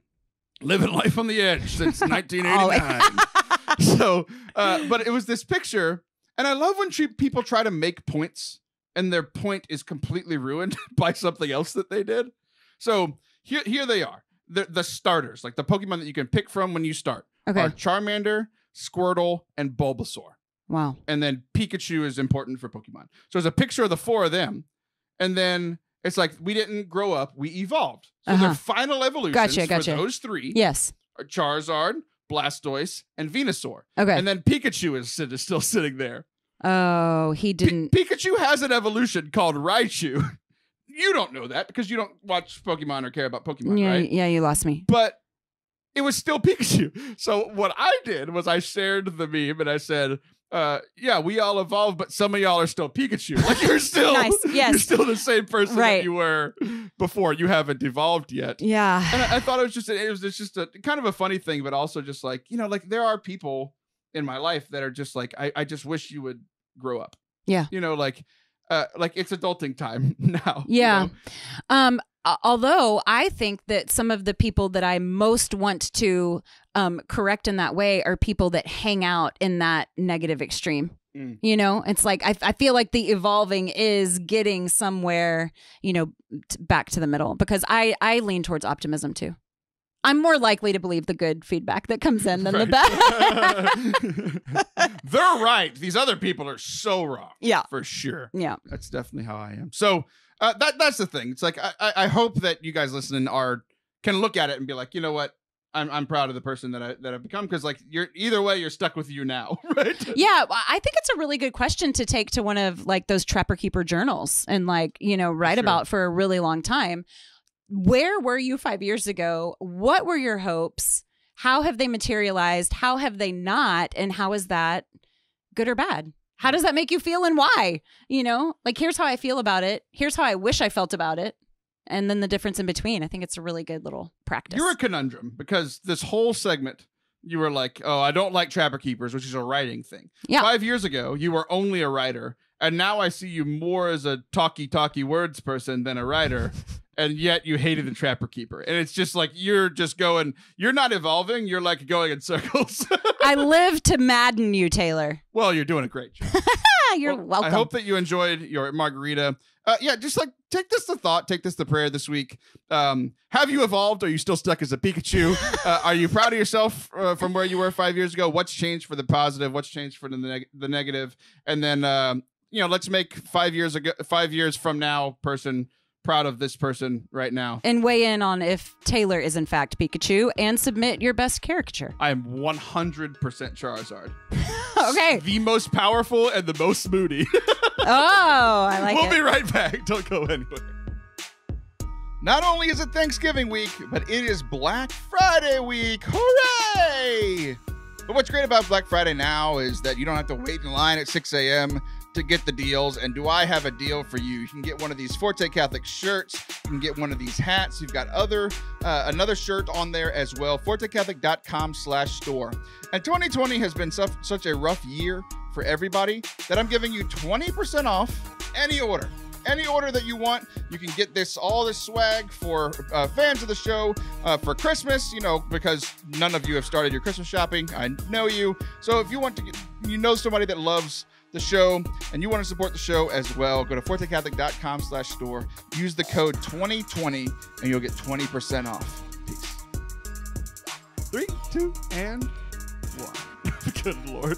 Living life on the edge since 1989. So, but it was this picture, and I love when people try to make points, and their point is completely ruined by something else that they did. So here they are. The starters, like the Pokemon that you can pick from when you start, are Charmander, Squirtle, and Bulbasaur. Wow. And then Pikachu is important for Pokemon. So there's a picture of the four of them. And then it's like, we didn't grow up, we evolved. So their final evolutions for those three are Charizard, Blastoise, and Venusaur. Okay. And then Pikachu is still sitting there. Oh, he didn't. Pikachu has an evolution called Raichu. You don't know that because you don't watch Pokemon or care about Pokemon, right? Yeah, you lost me. But it was still Pikachu. So what I did was I shared the meme and I said, yeah, we all evolved, but some of y'all are still Pikachu. Like you're still, nice. Yes. You're still the same person that you were before. You haven't evolved yet. Yeah. And I thought it was just a kind of a funny thing, but also just like, you know, like there are people in my life that are just like, I just wish you would grow up. Yeah. You know, like it's adulting time now. Yeah. You know? Although I think that some of the people that I most want to correct in that way are people that hang out in that negative extreme. Mm. You know, it's like I feel like the evolving is getting somewhere, you know, back to the middle, because I lean towards optimism, too. I'm more likely to believe the good feedback that comes in than the bad. They're right. These other people are so wrong. Yeah, for sure. Yeah, that's definitely how I am. So that's the thing. It's like I hope that you guys listening can look at it and be like, you know what? I'm proud of the person that I've become, because like either way you're stuck with you now, right? Yeah, I think it's a really good question to take to one of like those Trapper Keeper journals and like, you know, write about for a really long time. Where were you 5 years ago? What were your hopes? How have they materialized? How have they not? And how is that good or bad? How does that make you feel, and why? You know, like, here's how I feel about it. Here's how I wish I felt about it. And then the difference in between. I think it's a really good little practice. You're a conundrum, because this whole segment, you were like, oh, I don't like Trapper Keepers, which is a writing thing. Yeah. 5 years ago, you were only a writer. And now I see you more as a talky words person than a writer. And yet you hated the Trapper Keeper. And it's just like, you're just going, you're not evolving. You're like going in circles. I live to madden you, Taylor. Well, you're doing a great job. You're welcome. I hope that you enjoyed your margarita. Yeah, just like take this to thought. Take this to prayer this week. Have you evolved? Are you still stuck as a Pikachu? Are you proud of yourself from where you were 5 years ago? What's changed for the positive? What's changed for the negative? And then, you know, let's make 5 years ago, 5 years from now, person proud of this person right now, and weigh in on if Taylor is in fact Pikachu, and submit your best caricature. I am 100% Charizard. Okay, the most powerful and the most moody. Oh, I like it. We'll be right back. Don't go anywhere. Not only is it Thanksgiving week, but it is Black Friday week. Hooray! But what's great about Black Friday now is that you don't have to wait in line at 6 a.m. to get the deals. And do I have a deal for you? You can get one of these Forte Catholic shirts. You can get one of these hats. You've got another shirt on there as well. ForteCatholic.com/store. And 2020 has been such a rough year for everybody that I'm giving you 20% off any order. Any order that you want, you can get all this swag for fans of the show for Christmas, you know, because none of you have started your Christmas shopping. I know you. So if you want to get, you know, somebody that loves the show and you want to support the show as well, go to ForteCatholic.com/store, use the code 2020, and you'll get 20% off. Peace. 3, 2, and 1. Good Lord.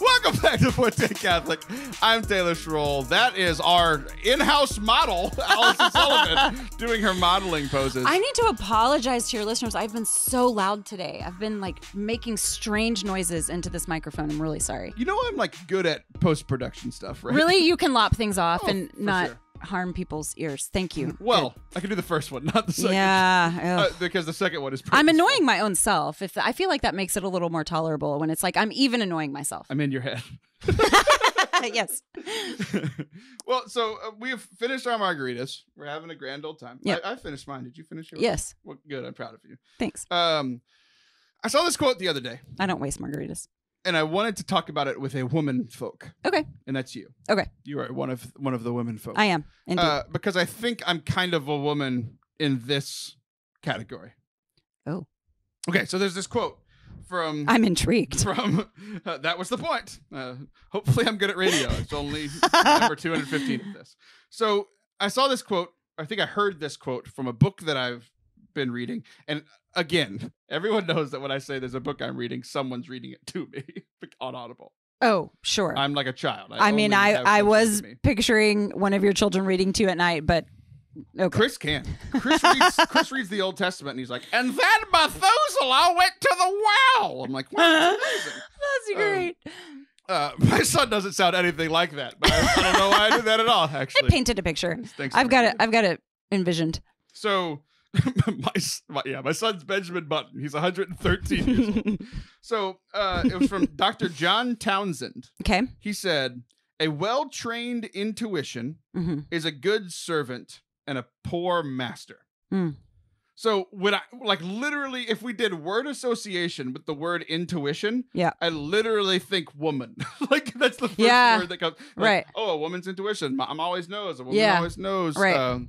Welcome back to Forte Catholic. I'm Taylor Schroll. That is our in-house model, Allison Sullivan, doing her modeling poses. I need to apologize to your listeners. I've been so loud today. I've been like making strange noises into this microphone. I'm really sorry. You know, I'm like good at post-production stuff, right? Really? You can lop things off and not... Sure. Harm people's ears. Thank you. Well, good. I can do the first one, not the second. Yeah. Because the second one is pretty. I'm annoying my own self. I feel like that makes it a little more tolerable when it's like I'm even annoying myself. I'm in your head. Yes. Well, so we have finished our margaritas. We're having a grand old time. Yep. I finished mine. Did you finish yours? Yes. Well, good. I'm proud of you. Thanks. I saw this quote the other day. I don't waste margaritas. And I wanted to talk about it with a woman folk. Okay. And that's you. Okay. You are one of the women folk. I am. Indeed. Because I think I'm kind of a woman in this category. Oh. Okay. So there's this quote from... I'm intrigued. From... that was the point. Hopefully I'm good at radio. It's only number 215 of this. So I saw this quote. I think I heard this quote from a book that I've been reading. And again, everyone knows that when I say there's a book I'm reading, someone's reading it to me on Audible. Oh, sure. I'm like a child. I mean, I was picturing one of your children reading to you at night, but okay. Chris reads the Old Testament, and he's like, and then Methuselah went to the well. I'm like, wow, that's great. My son doesn't sound anything like that, but I don't know why I did that at all. Actually, I painted a picture. I've got it envisioned. So My son's Benjamin Button. He's 113 years old. So it was from Dr. John Townsend. Okay. He said, a well-trained intuition is a good servant and a poor master. Mm. So when I, like, literally, if we did word association with the word intuition, yeah, I literally think woman. Like, that's the first word that comes. Like, right. Oh, a woman's intuition. Mom always knows. A woman always knows. Right.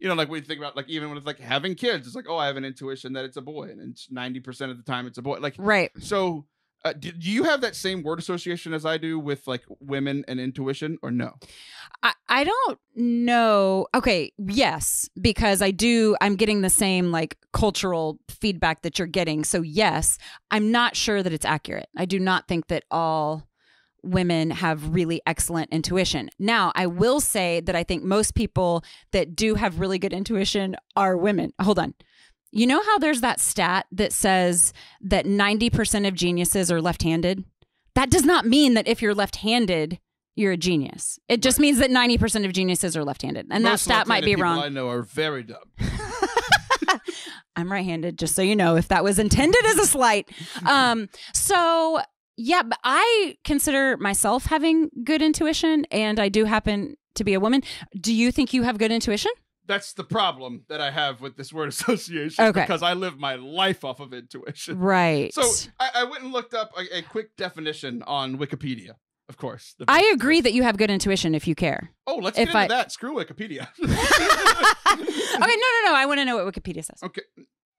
You know, like, we think about, like, even when it's, like, having kids, it's like, oh, I have an intuition that it's a boy. And it's 90% of the time it's a boy. Like, right. So do you have that same word association as I do with, like, women and intuition, or no? I don't know. Okay, yes, because I'm getting the same, like, cultural feedback that you're getting. So yes, I'm not sure that it's accurate. I do not think that all women have really excellent intuition. Now, I will say that I think most people that do have really good intuition are women. Hold on. You know how there's that stat that says that 90% of geniuses are left-handed? That does not mean that if you're left-handed, you're a genius. It just means that 90% of geniuses are left-handed. And most that stat might be wrong. I know are very dumb. I'm right-handed, just so you know, if that was intended as a slight. So, yeah, but I consider myself having good intuition, and I do happen to be a woman. Do you think you have good intuition? That's the problem that I have with this word association, because I live my life off of intuition. Right. So I went and looked up a quick definition on Wikipedia, of course. I agree that you have good intuition if you care. Oh, let's get into that. Screw Wikipedia. Okay, no. I want to know what Wikipedia says. Okay.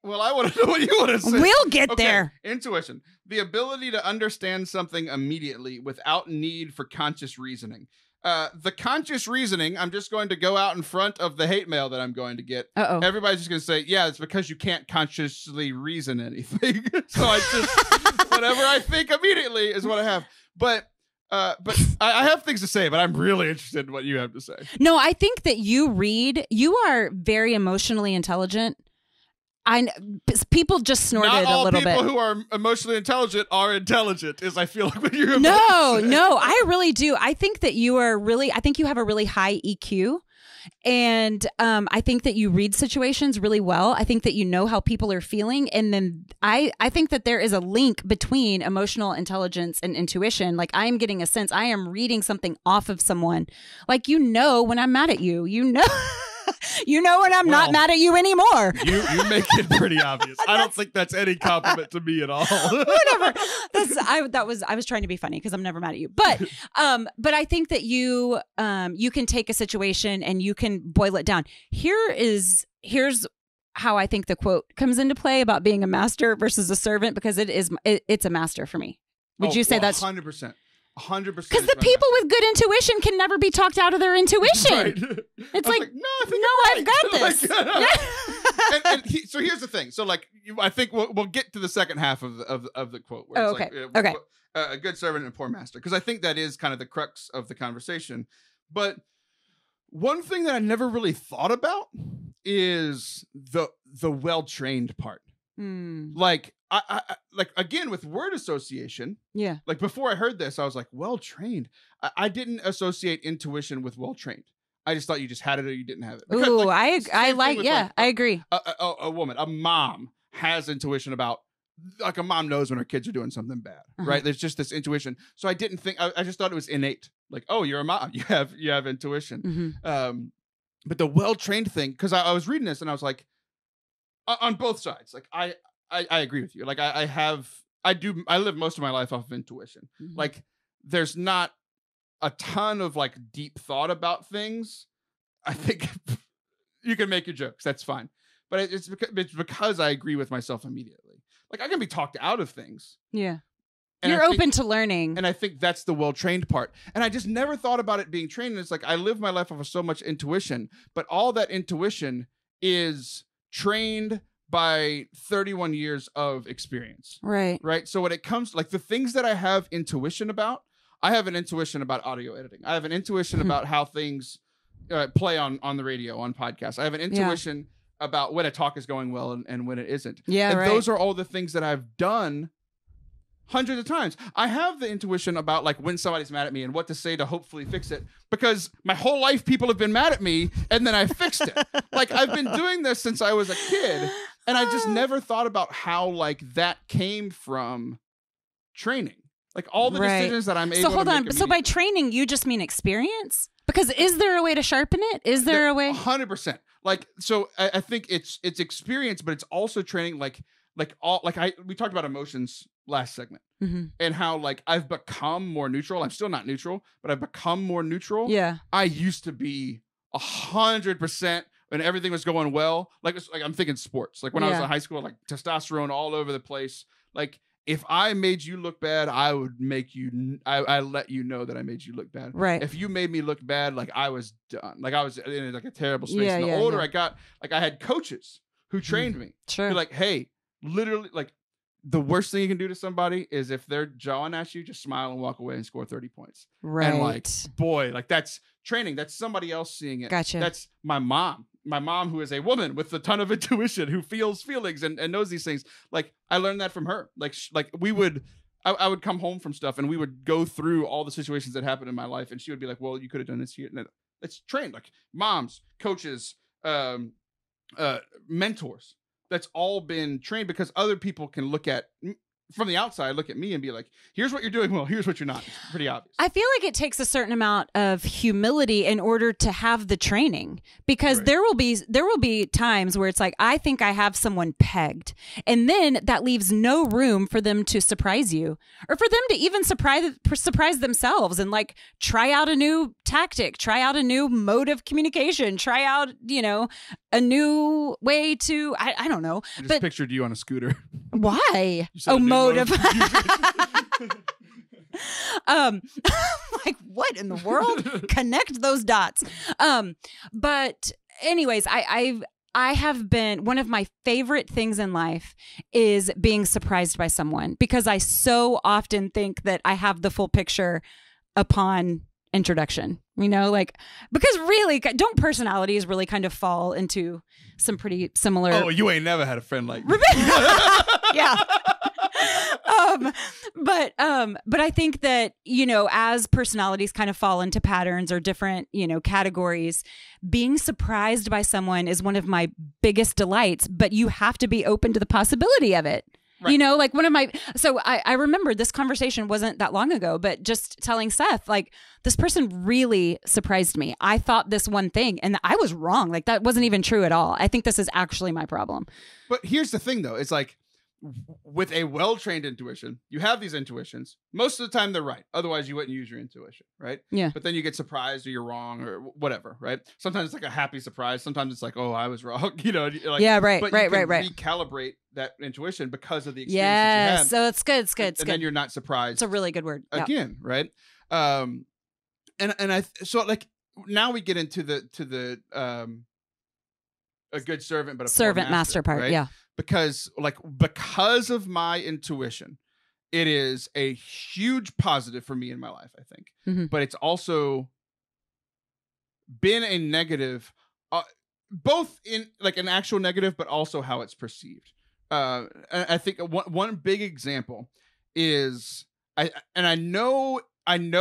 Well, I want to know what you want to say. We'll get there. Intuition. The ability to understand something immediately without need for conscious reasoning. The conscious reasoning, I'm just going to go out in front of the hate mail that I'm going to get. Uh-oh. Everybody's just going to say, yeah, it's because you can't consciously reason anything. So I just, whatever I think immediately is what I have. But I have things to say, but I'm really interested in what you have to say. No, I think that you are very emotionally intelligent. People just snorted a little bit. Not all people who are emotionally intelligent are intelligent, is I feel like what you're about to say. No, I really do. I think that you are really, I think you have a really high EQ. And I think that you read situations really well. I think that you know how people are feeling. And then I think that there is a link between emotional intelligence and intuition. Like, I am getting a sense. I am reading something off of someone. Like, you know when I'm mad at you. You know. You know when I'm not mad at you anymore. You make it pretty obvious. I don't think that's any compliment to me at all. Whatever. I was trying to be funny because I'm never mad at you. But I think that you can take a situation and you can boil it down. Here's how I think the quote comes into play about being a master versus a servant, because it's a master for me. Would you say that's 100%? 100%. Because the people with good intuition can never be talked out of their intuition. Right. It's like, no, I think I've got this. Like, so here's the thing. So, like, I think we'll get to the second half of the quote. Where it's like, okay. A good servant and a poor master. Because I think that is kind of the crux of the conversation. But one thing that I never really thought about is the well-trained part. Mm. Like, I like, again, with word association. Yeah. Like, before I heard this, I was like, well-trained. I didn't associate intuition with well-trained. I just thought you just had it or you didn't have it. Because, ooh, like, I like, yeah, like, I agree. A woman, a mom has intuition about, like, a mom knows when her kids are doing something bad, right? There's just this intuition. So I didn't think, I just thought it was innate. Like, oh, you're a mom. You have intuition. But the well-trained thing, because I was reading this and I was like, on both sides, like, I agree with you. Like, I live most of my life off of intuition. Like, there's not a ton of, like, deep thought about things. I think you can make your jokes. That's fine. But it's because I agree with myself immediately. Like, I can be talked out of things. Yeah. And you're open to learning. And I think that's the well-trained part. And I just never thought about it being trained. And it's like, I live my life off of so much intuition, but all that intuition is trained by 31 years of experience. Right. Right. So when it comes to, like, the things that I have intuition about, I have an intuition about audio editing. I have an intuition about how things play on the radio, on podcasts. I have an intuition about when a talk is going well and when it isn't. Yeah. And those are all the things that I've done hundreds of times. I have the intuition about like when somebody's mad at me and what to say to hopefully fix it, because my whole life people have been mad at me and then I fixed it. Like I've been doing this since I was a kid, and I just never thought about how like that came from training. Like all the decisions that I'm able to make. So hold on. So by training, you just mean experience? Because is there a way to sharpen it? Is there a way? 100%. Like, so I think it's experience, but it's also training. Like all, like we talked about emotions last segment, and how like I've become more neutral. I'm still not neutral, but I've become more neutral. Yeah. I used to be 100% when everything was going well. Like I'm thinking sports. Like when I was in high school, like testosterone all over the place. Like, if I made you look bad, I would make you, I let you know that I made you look bad. Right. If you made me look bad, like I was done. Like I was in like a terrible space. Yeah, and the older I got, like I had coaches who trained me. Sure. Like, hey, literally, like the worst thing you can do to somebody is if they're jawing at you, just smile and walk away and score 30 points. Right. And like, boy, like that's training. That's somebody else seeing it. Gotcha. That's my mom. My mom, who is a woman with a ton of intuition, who feels feelings and knows these things. Like I learned that from her. Like we would, I would come home from stuff and we would go through all the situations that happened in my life. And she would be like, well, you could have done this here. And it's trained, like moms, coaches, mentors. That's all been trained, because other people can look at from the outside, look at me and be like, here's what you're doing well, here's what you're not. It's pretty obvious. I feel like it takes a certain amount of humility in order to have the training, because there will be times where it's like, I think I have someone pegged, and then that leaves no room for them to surprise you, or for them to even surprise themselves and like try out a new tactic, try out a new mode of communication, try out, you know, a new way to, I don't know. I just pictured you on a scooter. Why? Oh, mode of like what in the world? Connect those dots. But anyways, I have been, one of my favorite things in life is being surprised by someone, because I so often think that I have the full picture upon introduction, you know, like, because really, don't personalities really kind of fall into some pretty similar? Oh, you ain't never had a friend like me. Yeah. But I think that, you know, as personalities kind of fall into patterns or different, you know, categories, being surprised by someone is one of my biggest delights, but you have to be open to the possibility of it. Right. You know, like one of my, so I remember this conversation wasn't that long ago, but just telling Seth, like, this person really surprised me. I thought this one thing and I was wrong. Like that wasn't even true at all. I think this is actually my problem. But here's the thing though. It's like with a well-trained intuition, you have these intuitions. Most of the time they're right. Otherwise you wouldn't use your intuition. Right. Yeah. But then you get surprised or you're wrong or whatever. Right. Sometimes it's like a happy surprise. Sometimes it's like, oh, I was wrong. You know, like, yeah. Right. But you can recalibrate that intuition because of the experience that you had. So it's good. It's good. It's good. And then you're not surprised. It's a really good word. Yep. Again, right? So like now we get into the a good servant, but a servant master part, right? Yeah. Because of my intuition, it is a huge positive for me in my life, I think. But it's also been a negative, both in like an actual negative, but also how it's perceived. I think one big example is I know I'm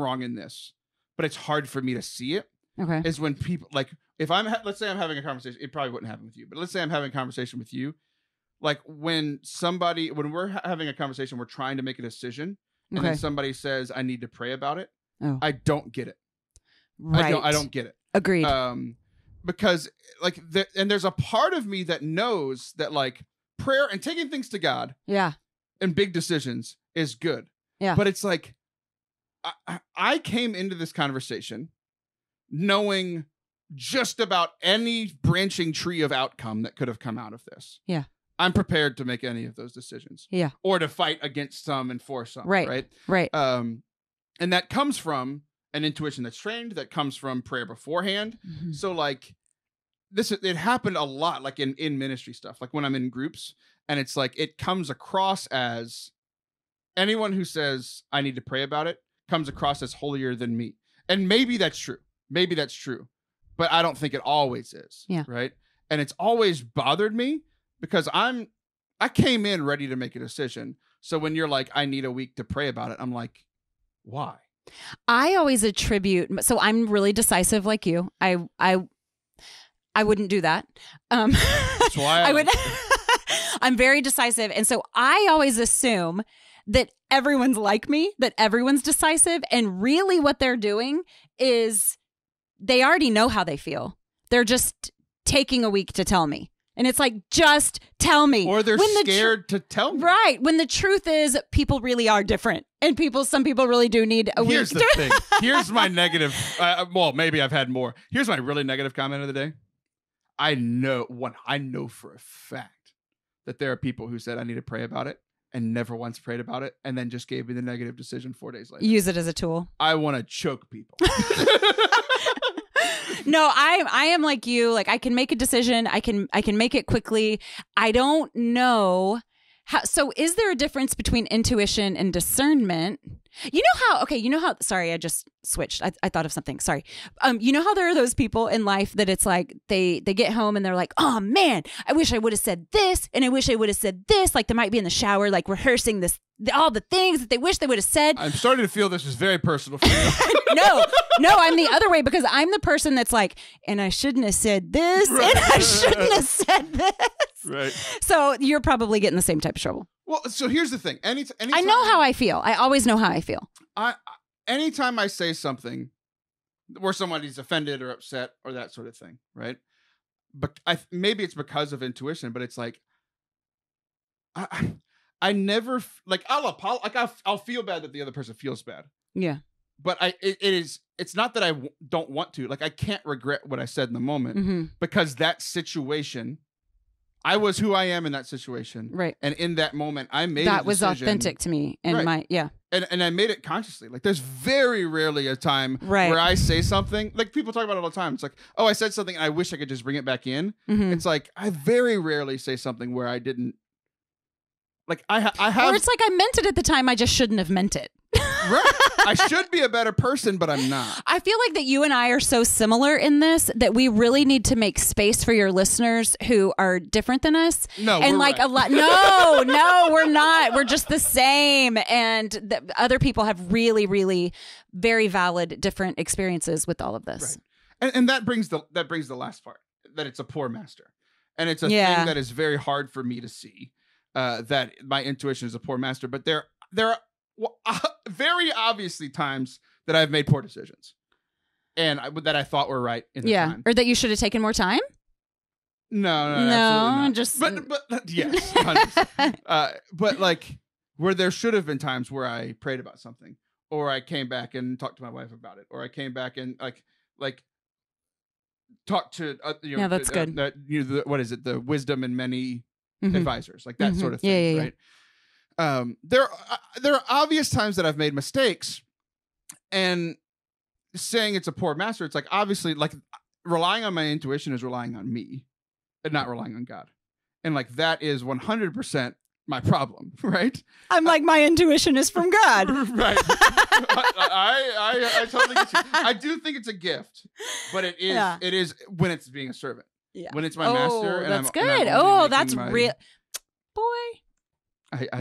wrong in this, but it's hard for me to see it. Okay. Is when people like, if let's say I'm having a conversation, it probably wouldn't happen with you, but let's say I'm having a conversation with you. Like when we're having a conversation, we're trying to make a decision and then somebody says, I need to pray about it. Oh. I don't get it. Right. I don't get it. Agreed. Because like, and there's a part of me that knows that like prayer and taking things to God and big decisions is good. Yeah. But it's like, I came into this conversation knowing just about any branching tree of outcome that could have come out of this. Yeah. I'm prepared to make any of those decisions. Yeah. Or to fight against some and for some. Right. Right. Right. And that comes from an intuition that's trained, that comes from prayer beforehand. So like it happened a lot, like in ministry stuff, like when I'm in groups, and it's like, it comes across as anyone who says I need to pray about it comes across as holier than me. And maybe that's true. Maybe that's true. But I don't think it always is. Yeah. Right. And it's always bothered me because I came in ready to make a decision. So when you're like, I need a week to pray about it, I'm like, why? I always attribute, so I'm really decisive like you. I wouldn't do that. That's why I would. I'm very decisive. And so I always assume that everyone's like me, that everyone's decisive. And really what they're doing is they already know how they feel. They're just taking a week to tell me. And it's like, just tell me. Or they're scared to tell me. Right. When the truth is, people really are different. And people, some people really do need a week. Here's the thing. Here's my negative. Well, maybe I've had more. Here's my really negative comment of the day. I know for a fact that there are people who said I need to pray about it and never once prayed about it, and then just gave me the negative decision 4 days later. Use it as a tool. I want to choke people. No, I am like you. Like, I can make a decision. I can make it quickly. I don't know how. So is there a difference between intuition and discernment? You know how, okay, you know how, sorry, I just switched. I thought of something. Sorry. You know how there are those people in life that it's like they get home and they're like, oh man, I wish I would have said this. And I wish I would have said this. Like, they might be in the shower, like rehearsing this, all the things that they wish they would have said. I'm starting to feel this is very personal for you. No, I'm the other way, because I'm the person that's like, and I shouldn't have said this. Right. And I shouldn't have said this. Right. So you're probably getting the same type of trouble. Well, so here's the thing. Anytime I know how I feel. I always know how I feel. Anytime I say something where somebody's offended or upset or that sort of thing, right? But maybe it's because of intuition, but it's like, I never, like, I'll feel bad that the other person feels bad. Yeah. But it's not that I don't want to, like, I can't regret what I said in the moment, mm-hmm. because that situation, I was who I am in that situation. Right. And in that moment, I made that a decision. Was authentic to me. And right. my, yeah. And I made it consciously. Like, there's very rarely a time right. where I say something, like, people talk about it all the time. It's like, oh, I said something and I wish I could just bring it back in. Mm-hmm. It's like, I very rarely say something where I didn't, like, I have. Or it's like, I meant it at the time. I just shouldn't have meant it. Right. I should be a better person, but I'm not. I feel like that you and I are so similar in this that we really need to make space for your listeners who are different than us. No, and we're like right. a lot. No, no, we're not. We're just the same. And other people have really, really very valid different experiences with all of this. Right. And that brings the last part, that it's a poor master, and it's a yeah. thing that is very hard for me to see. That my intuition is a poor master, but there are. Well, very obviously times that I've made poor decisions and that I thought were right in the yeah. time. Or that you should have taken more time? No, absolutely not. Just... But yes. But like, where there should have been times where I prayed about something, or I came back and talked to my wife about it, or I came back and like talked to, you know, yeah, that's good. You know, what is it? The wisdom and many mm-hmm. advisors, like that mm-hmm. sort of thing, yeah, right? Yeah. There are obvious times that I've made mistakes, and saying it's a poor master, it's like, obviously, like, relying on my intuition is relying on me and not relying on God. And like, that is 100% my problem, right? I'm like, my intuition is from God. Right. I totally get you. I do think it's a gift, but it is, yeah. it is when it's being a servant, yeah. when it's my master. And that's good. Oh, that's real. Boy.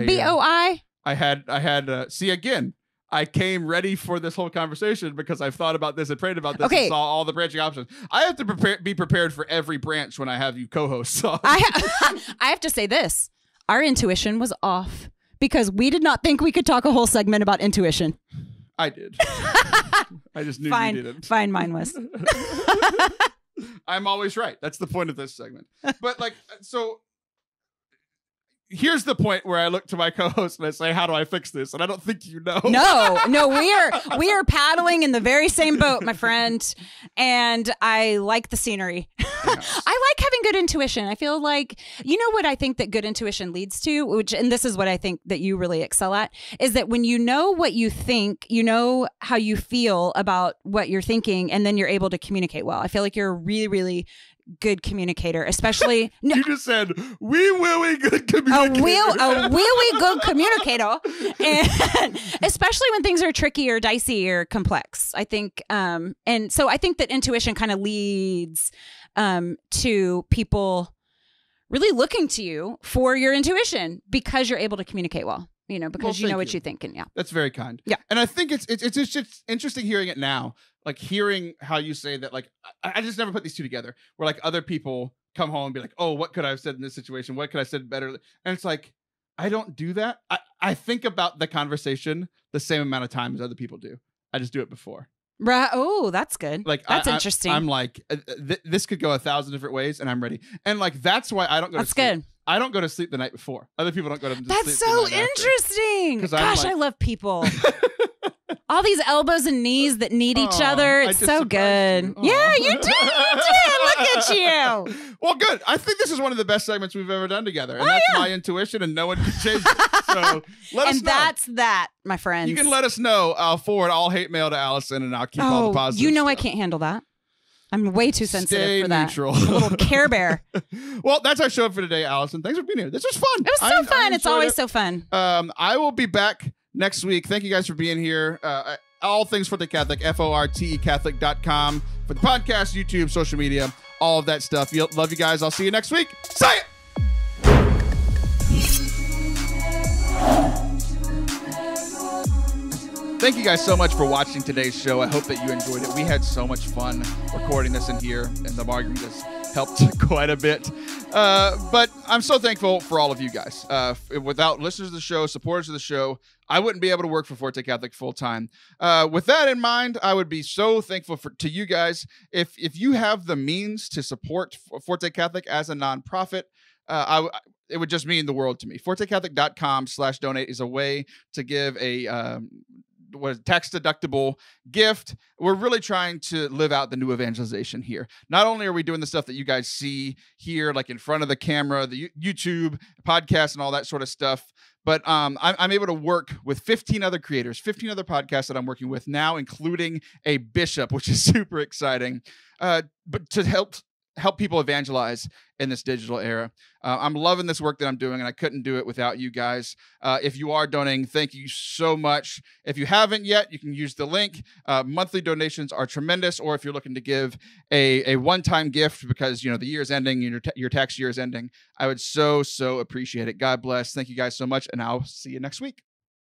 BOI. I had. See, again, I came ready for this whole conversation because I've thought about this and prayed about this. Okay. And saw all the branching options. I have to be prepared for every branch when I have you co-host. So. I have to say this: our intuition was off because we did not think we could talk a whole segment about intuition. I did. I just knew you didn't. Fine, mine was. I'm always right. That's the point of this segment. But like, so. Here's the point where I look to my co-host and I say, how do I fix this? And I don't think you know. No, we are paddling in the very same boat, my friend. And I like the scenery. Yes. I like having good intuition. I feel like, you know what I think that good intuition leads to, which, and this is what I think that you really excel at, is that when you know what you think, you know how you feel about what you're thinking, and then you're able to communicate well. I feel like you're really, really good communicator, especially. No, you just said wee-wooey good communicator. A wee-wee good communicator, and especially when things are tricky or dicey or complex. I think, and so I think that intuition kind of leads to people really looking to you for your intuition because you're able to communicate well. you know, because you know what you're thinking. Yeah. That's very kind. Yeah. And I think it's just interesting hearing it now, like hearing how you say that, like, I just never put these two together where like other people come home and be like, oh, what could I have said in this situation? What could I have said better? And it's like, I don't do that. I think about the conversation the same amount of time as other people do. I just do it before. Right. Oh, that's good. Like, that's interesting. I'm like, this could go 1,000 different ways and I'm ready. And like, that's why I don't go to sleep. That's good. I don't go to sleep the night before. Other people don't go to sleep. That's so interesting. Gosh, I love people. All these elbows and knees that need each other. It's so good. Yeah, you did. Look at you. Well, good. I think this is one of the best segments we've ever done together. And that's my intuition and no one can change it. So let us know. And that's that, my friends. You can let us know. I'll forward all hate mail to Allison and I'll keep all the positive stuff. I can't handle that. I'm way too sensitive for that. Neutral. I'm a little Care Bear. Well, that's our show for today, Allison. Thanks for being here. This was fun. It was so fun. It's always so fun. I will be back next week. Thank you guys for being here. All things for the Catholic, FORTE Catholic.com for the podcast, YouTube, social media, all of that stuff. Love you guys. I'll see you next week. See ya. Thank you guys so much for watching today's show. I hope that you enjoyed it. We had so much fun recording this in here, and the margaritas helped quite a bit. But I'm so thankful for all of you guys. Without listeners of the show, supporters of the show, I wouldn't be able to work for Forte Catholic full time. With that in mind, I would be so thankful to you guys. If you have the means to support Forte Catholic as a nonprofit, it would just mean the world to me. ForteCatholic.com/donate is a way to give a... was tax deductible gift. We're really trying to live out the new evangelization here. Not only are we doing the stuff that you guys see here, like in front of the camera, the YouTube podcast and all that sort of stuff, but I'm able to work with 15 other creators, 15 other podcasts that I'm working with now, including a bishop, which is super exciting, but to help people evangelize in this digital era. I'm loving this work that I'm doing, and I couldn't do it without you guys. If you are donating, thank you so much. If you haven't yet, you can use the link. Monthly donations are tremendous, or if you're looking to give a one-time gift because, you know, the year's ending, and your tax year is ending, I would so, so appreciate it. God bless. Thank you guys so much, and I'll see you next week.